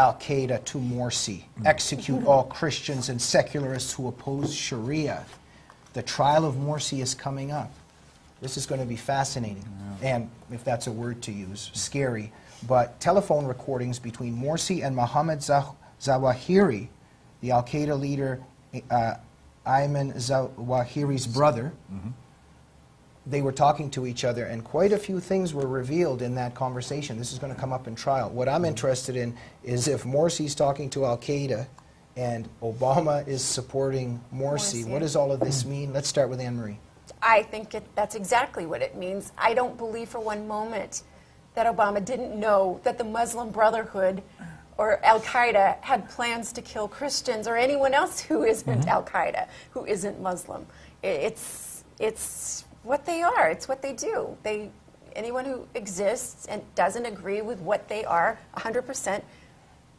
Al-Qaeda to Morsi, execute all Christians and secularists who oppose Sharia. The trial of Morsi is coming up. This is going to be fascinating, and if that's a word to use, scary. But telephone recordings between Morsi and Mohammed Zawahiri, the Al-Qaeda leader, Ayman Zawahiri's brother, they were talking to each other, and quite a few things were revealed in that conversation. This is going to come up in trial. What I'm interested in is if Morsi's talking to Al-Qaeda and Obama is supporting Morsi. What does all of this mean? Let's start with Anne Marie. I think that's exactly what it means. I don't believe for one moment that Obama didn't know that the Muslim Brotherhood or Al-Qaeda had plans to kill Christians or anyone else who isn't Al-Qaeda, who isn't Muslim. It's what they are. It's what they do. Anyone who exists and doesn't agree with what they are 100%,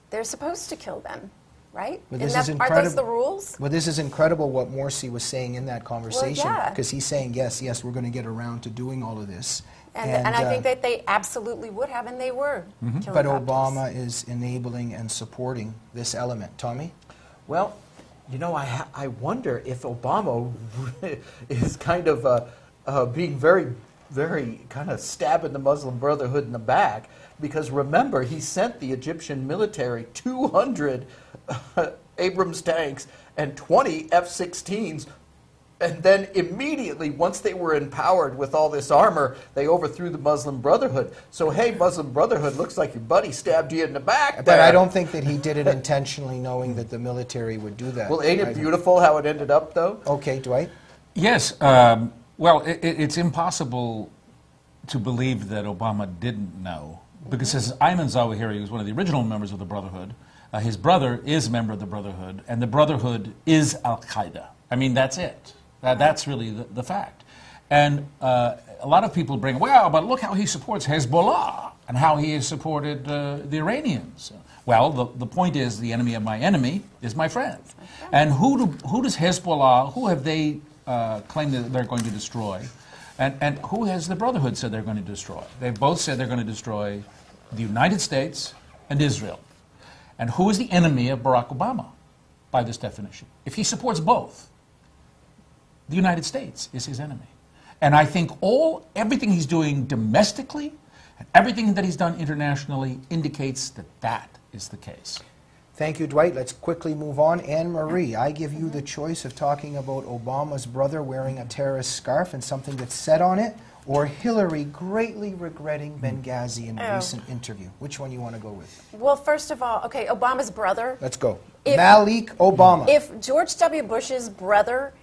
they're supposed to kill them. Right? Well, aren't those the rules? Well, this is incredible what Morsi was saying in that conversation, because he's saying, yes, we're going to get around to doing all of this. And I think that they absolutely would have, and they were. But Obama is enabling and supporting this element. Tommy? Well, you know, I wonder if Obama is kind of being very, very kind of stabbing the Muslim Brotherhood in the back, because remember, he sent the Egyptian military 200 Abrams tanks and 20 F-16s, and then immediately, once they were empowered with all this armor, they overthrew the Muslim Brotherhood. So, hey, Muslim Brotherhood, looks like your buddy stabbed you in the back there. But I don't think that he did it intentionally, knowing that the military would do that. Well, ain't it beautiful how it ended up, though? Okay, Dwight? Yes. Well, it's impossible to believe that Obama didn't know, because as Ayman Zawahiri was one of the original members of the Brotherhood. His brother is a member of the Brotherhood, and the Brotherhood is Al-Qaeda. I mean, that's it. That's really the fact. And a lot of people bring, well, but look how he supports Hezbollah and how he has supported the Iranians. Well, the point is, the enemy of my enemy is my friend. And who does Hezbollah, who have they claimed that they're going to destroy? And who has the Brotherhood said they're going to destroy? They've both said they're going to destroy the United States and Israel. And who is the enemy of Barack Obama, by this definition? If he supports both, the United States is his enemy. And I think everything he's doing domestically and everything that he's done internationally indicates that that is the case. Thank you, Dwight. Let's quickly move on. Anne Marie, I give you the choice of talking about Obama's brother wearing a terrorist scarf and something that's said on it, or Hillary greatly regretting Benghazi in a recent interview. Which one you want to go with? Well, first of all, okay, Obama's brother. Let's go. Malik Obama. If George W. Bush's brother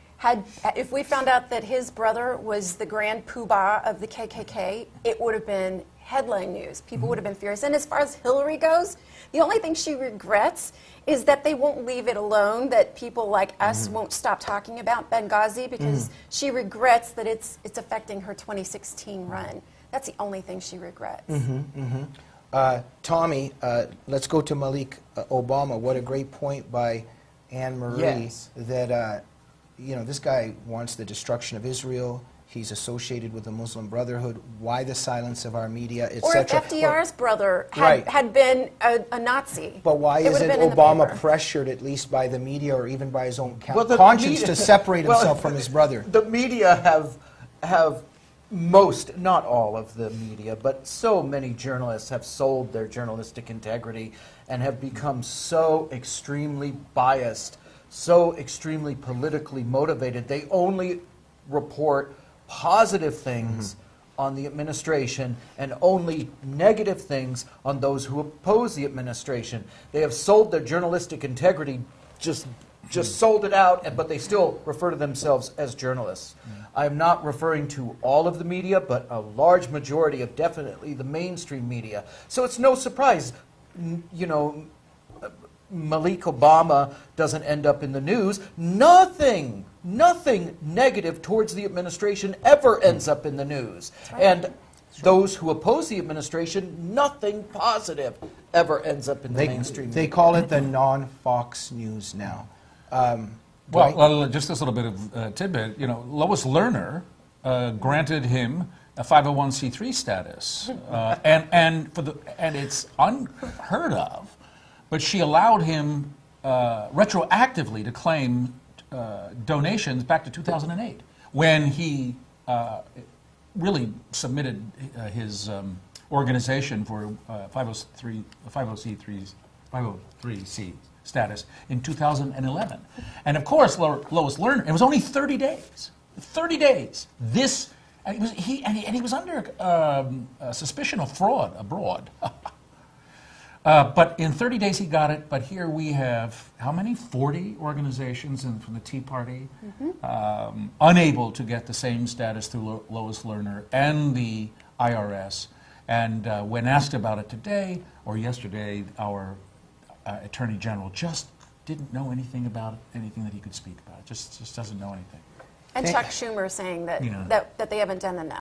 if we found out that his brother was the grand poobah of the KKK, it would have been headline news. People would have been furious. And as far as Hillary goes, the only thing she regrets is that they won't leave it alone, that people like us won't stop talking about Benghazi, because she regrets that it's affecting her 2016 run. That's the only thing she regrets. Tommy, let's go to Malik Obama. What a great point by Anne Marie that you know, this guy wants the destruction of Israel. He's associated with the Muslim Brotherhood. Why the silence of our media, etc.? Or if FDR's brother had been a Nazi. But why isn't Obama pressured, at least by the media or even by his own conscience, to separate himself from his brother? The media have most, not all of the media, but so many journalists have sold their journalistic integrity and have become so extremely biased, so extremely politically motivated. They only report positive things on the administration and only negative things on those who oppose the administration. They have sold their journalistic integrity, just sold it out, but they still refer to themselves as journalists. I'm not referring to all of the media, but a large majority of definitely the mainstream media. So it's no surprise, you know, Malik Obama doesn't end up in the news. Nothing negative towards the administration ever ends up in the news. And those who oppose the administration, nothing positive ever ends up in the mainstream. They call it the non-Fox News now. Well, just this little bit of tidbit. You know, Lois Lerner granted him a 501c3 status, and it's unheard of But she allowed him retroactively to claim donations back to 2008 when he really submitted his organization for 503C status in 2011. And of course, Lois Lerner, it was only 30 days. 30 days. This, and he was, he was under suspicion of fraud abroad. But in 30 days he got it, but here we have, how many? 40 organizations from the Tea Party, unable to get the same status through Lois Lerner and the IRS. And when asked about it today, or yesterday, our Attorney General just didn't know anything about it, anything that he could speak about. Just doesn't know anything. And Chuck Schumer saying that, that they haven't done enough.